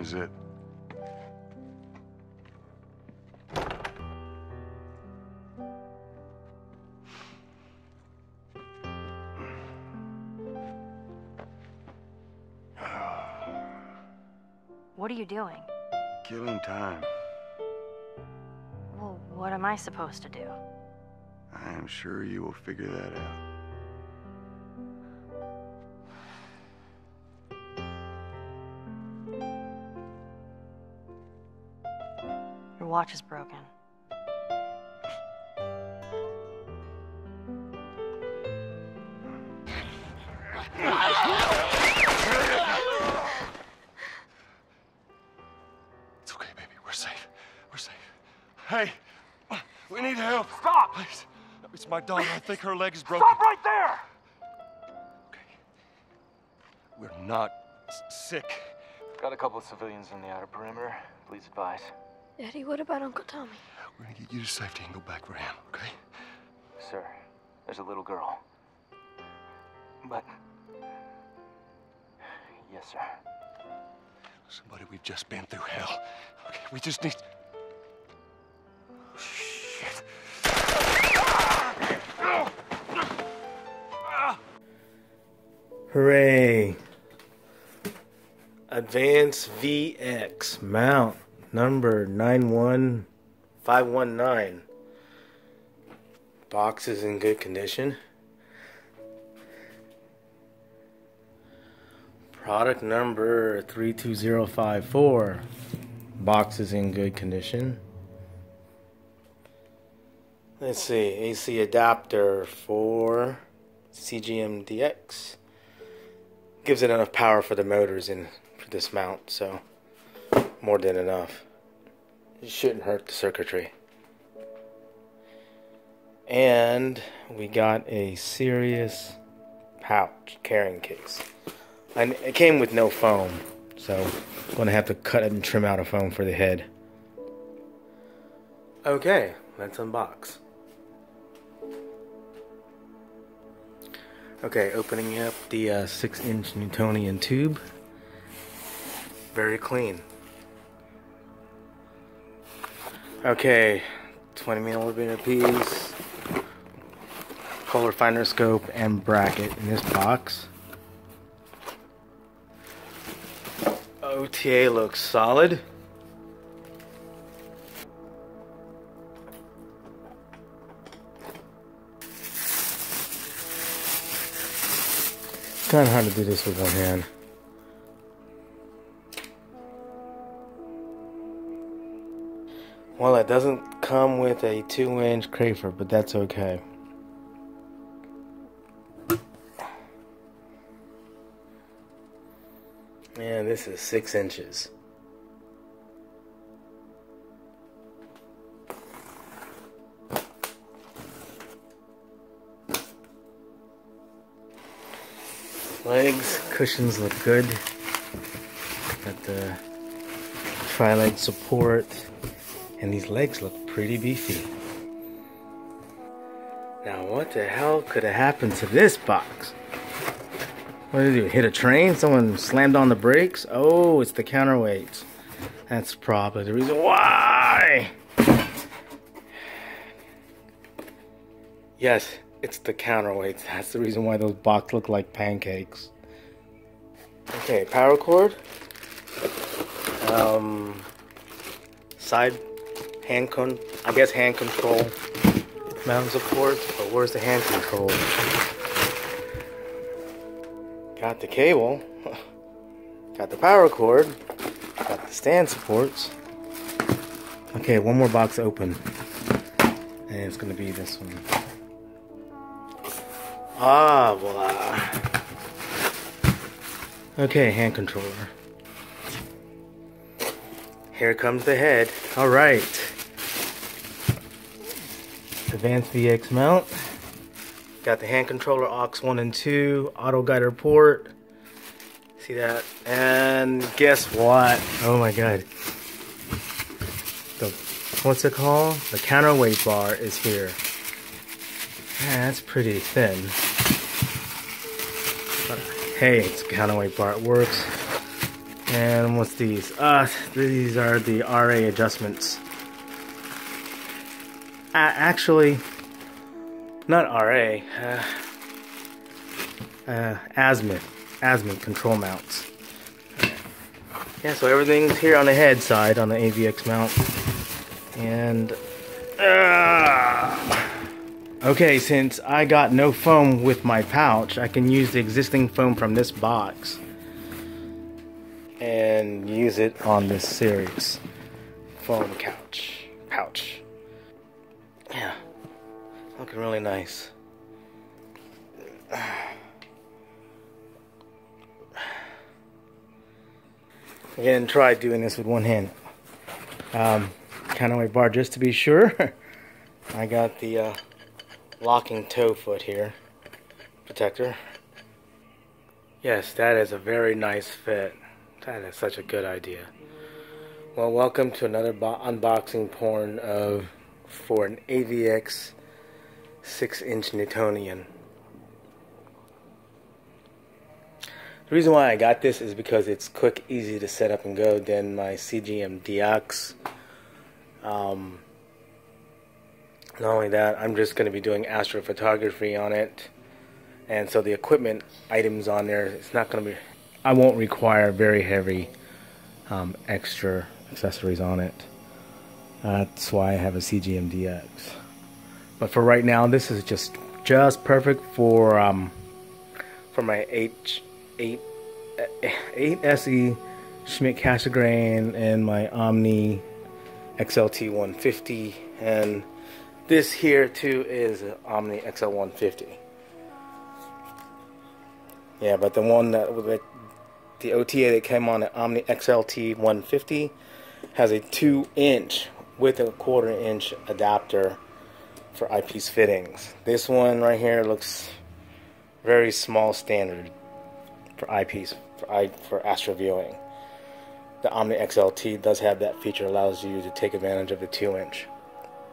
is it. What are you doing? Killing time. Well, what am I supposed to do? I am sure you will figure that out. Your watch is broken. It's okay, baby. We're safe. We're safe. Hey, we need help. Stop! Please. It's my daughter. I think her leg is broken. Stop right there! Okay. We're not sick. Got a couple of civilians in the outer perimeter. Please advise. Daddy, what about Uncle Tommy? We're gonna get you to safety and go back for him, okay? Sir, there's a little girl. But... yes, sir. Somebody, we've just been through hell. Okay, we just need... shit. Hooray. Advanced VX mount. Number 91519. Box is in good condition. Product number 32054. Box is in good condition. Let's see. AC adapter for CGMDX. Gives it enough power for the motors and for this mount, so more than enough. It shouldn't hurt the circuitry. And we got a serious pouch carrying case. And it came with no foam, so I'm gonna have to cut it and trim out a foam for the head. Okay, let's unbox. Okay, opening up the 6-inch Newtonian tube. Very clean. Okay, 20 millimeter piece, color finder scope, and bracket in this box. OTA looks solid. Kind of hard to do this with one hand. Well, it doesn't come with a 2-inch Crayford, but that's okay. Yeah, this is 6 inches. Legs, cushions look good. Got the tri-leg support. And these legs look pretty beefy. Now what the hell could have happened to this box? What did it do? Hit a train? Someone slammed on the brakes? Oh, it's the counterweights. That's probably the reason why! Yes, it's the counterweights. That's the reason why those boxes look like pancakes. Okay, power cord. Side. I guess hand control mounts, of course, but where's the hand control? Got the cable, got the power cord, got the stand supports. Okay, one more box open, and it's gonna be this one. Ah, voila. Okay, hand controller. Here comes the head. All right. Advanced VX mount. Got the hand controller, aux 1 and 2, auto guider port. See that? And guess what? Oh my God. What's it called? The counterweight bar is here. Man, that's pretty thin. But hey, it's a counterweight bar. It works. And what's these? These are the RA adjustments. Actually, not RA. Azimuth control mounts. Yeah, so everything's here on the head side on the AVX mount. And okay, since I got no foam with my pouch, I can use the existing foam from this box and use it on this series foam pouch. Yeah, looking really nice. Again, try doing this with one hand. Kind of my bar just to be sure. I got the locking toe foot here, protector. Yes, that is a very nice fit. That is such a good idea. Well, welcome to another unboxing porn for an AVX 6-inch Newtonian. The reason why I got this is because it's quick, easy to set up and go than my CGMDX. Not only that, I'm just going to be doing astrophotography on it, and so the equipment items on there, it's not going to be, I won't require very heavy extra accessories on it. That's why I have a CGMDX. But for right now, this is just perfect for my H8SE Schmidt Cassegrain and my Omni XLT 150, and this here too is an Omni XL 150. Yeah, but the one that the OTA that came on, the Omni XLT 150, has a 2-inch with a 1/4-inch adapter for eyepiece fittings. This one right here looks very small standard for eyepiece, for astro viewing. The Omni XLT does have that feature, allows you to take advantage of the 2-inch.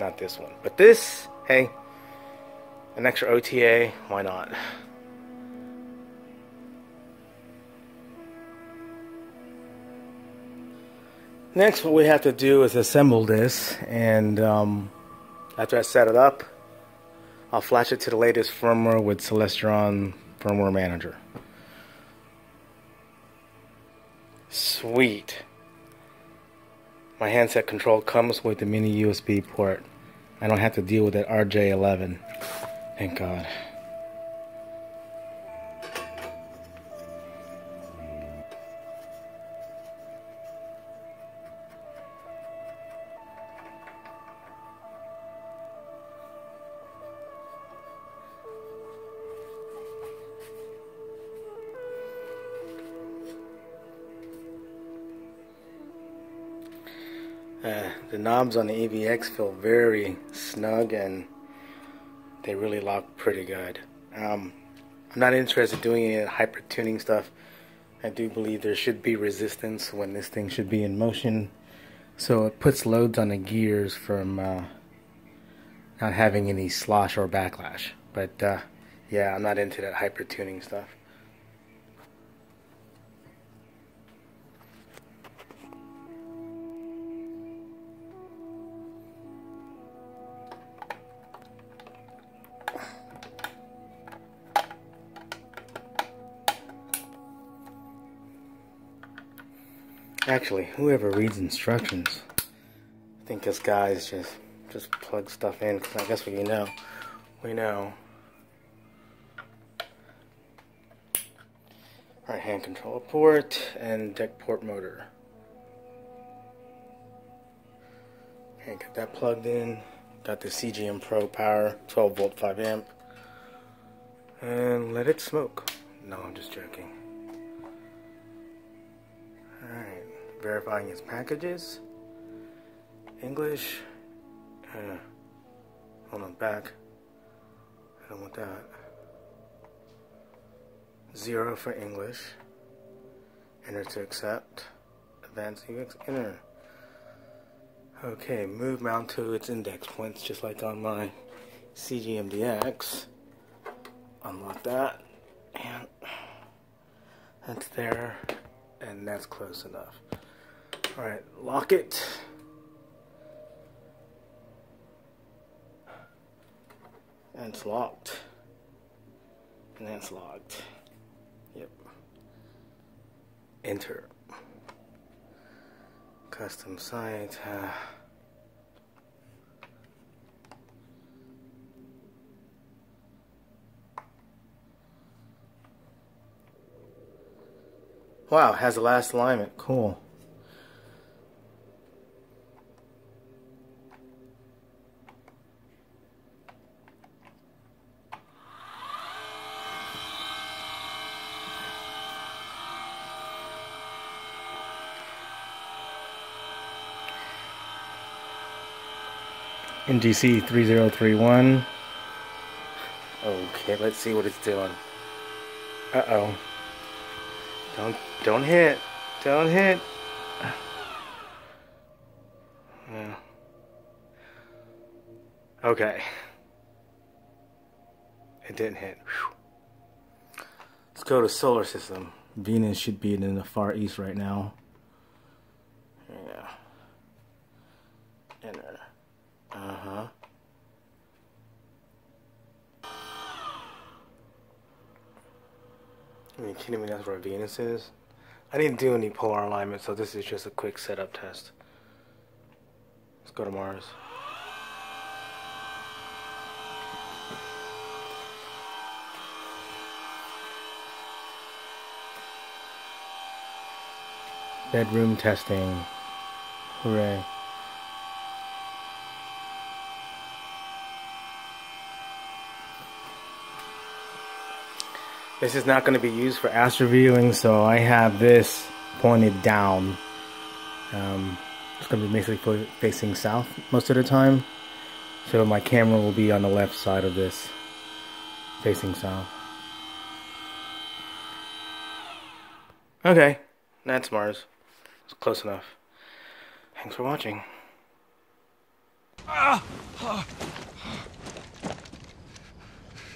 Not this one, but this, hey, an extra OTA, why not? Next, what we have to do is assemble this, and after I set it up, I'll flash it to the latest firmware with Celestron Firmware Manager. Sweet. My handset control comes with the mini USB port. I don't have to deal with that RJ11. Thank God. The knobs on the AVX feel very snug, and they really lock pretty good. I'm not interested in doing any hyper tuning stuff. I do believe there should be resistance when this thing should be in motion, so it puts loads on the gears from not having any slosh or backlash. But yeah, I'm not into that hyper tuning stuff. Actually, whoever reads instructions, I think this guy's just plug stuff in, because I guess we know. Right hand controller port and deck port motor. Okay, got that plugged in. Got the CGM Pro power, 12V 5A, and let it smoke. No, I'm just joking. All right. Verifying his packages. English. Hold on, back. I don't want that. 0 for English. Enter to accept. Advanced VX. Enter. Okay, move mount to its index points, just like on my CGMDX. Unlock that. And that's there. and that's close enough. Alright, lock it. And it's locked. And that's locked. Yep. Enter. Custom site. Wow, has the last alignment. Cool. NGC 3031. Okay, let's see what it's doing. Uh-oh. Don't hit. Don't hit. Yeah. Okay. It didn't hit. Whew. Let's go to solar system. Venus should be in the far east right now. Yeah. And Are you kidding me? That's where Venus is? I didn't do any polar alignment, so this is just a quick setup test. Let's go to Mars. Bedroom testing. Hooray. This is not going to be used for astro viewing, so I have this pointed down. It's going to be basically facing south most of the time, so my camera will be on the left side of this, facing south. Okay, that's Mars. It's close enough. Thanks for watching.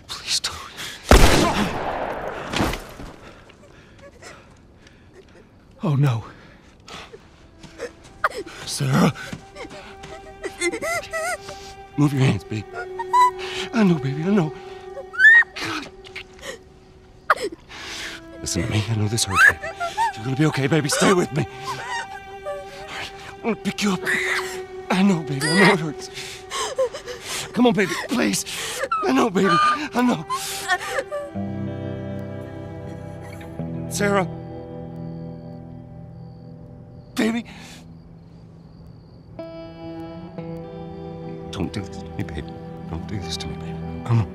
Please don't. Oh no. Sarah. Move your hands, babe. I know, baby, I know. God. Listen to me, I know this hurts, baby. You're gonna be okay, baby, stay with me. I'm gonna pick you up. I know, baby, I know it hurts. Come on, baby, please. I know, baby, I know. Sarah. Baby, don't do this to me, baby. Don't do this to me, baby. Come on.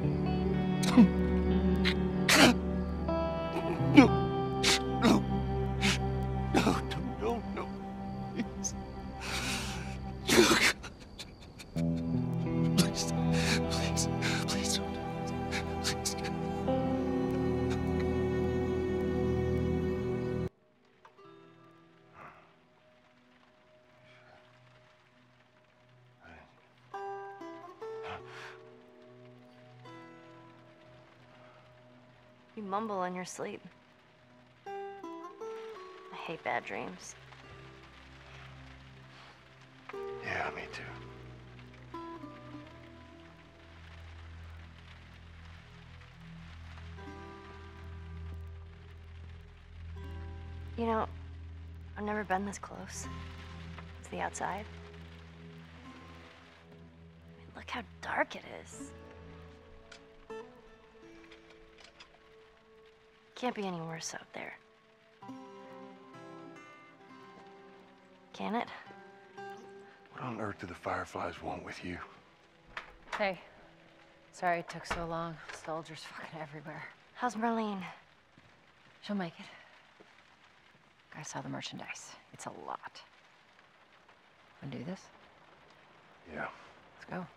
No, no, no, no, no, please. Please, please, please don't do this. Please. You mumble in your sleep. I hate bad dreams. Yeah, me too. You know, I've never been this close to the outside. I mean, look how dark it is. Can't be any worse out there. Can it? What on earth do the Fireflies want with you? Hey, sorry it took so long. Soldiers fucking everywhere. How's Marlene? She'll make it. I saw the merchandise. It's a lot. Wanna do this? Yeah. Let's go.